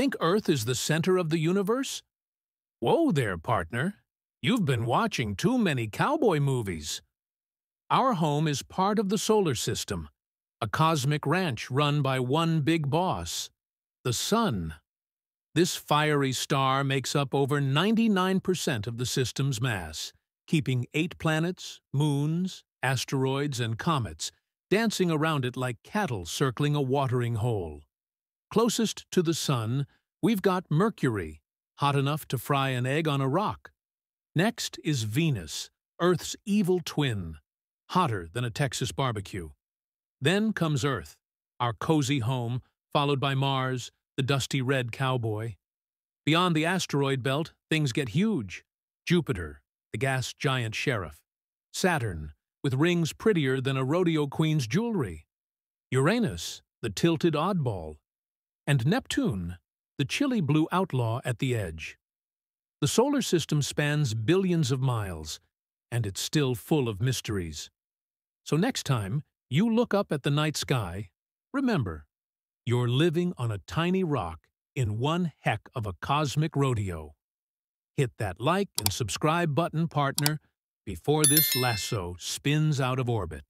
Think Earth is the center of the universe? Whoa there, partner. You've been watching too many cowboy movies. Our home is part of the solar system, a cosmic ranch run by one big boss, the sun. This fiery star makes up over 99% of the system's mass, keeping 8 planets, moons, asteroids, and comets dancing around it like cattle circling a watering hole. Closest to the sun, we've got Mercury, hot enough to fry an egg on a rock. Next is Venus, Earth's evil twin, hotter than a Texas barbecue. Then comes Earth, our cozy home, followed by Mars, the dusty red cowboy. Beyond the asteroid belt, things get huge. Jupiter, the gas giant sheriff. Saturn, with rings prettier than a rodeo queen's jewelry. Uranus, the tilted oddball. And Neptune, the chilly blue outlaw at the edge. The solar system spans billions of miles, and it's still full of mysteries. So next time you look up at the night sky, remember, you're living on a tiny rock in one heck of a cosmic rodeo. Hit that like and subscribe button, partner, before this lasso spins out of orbit.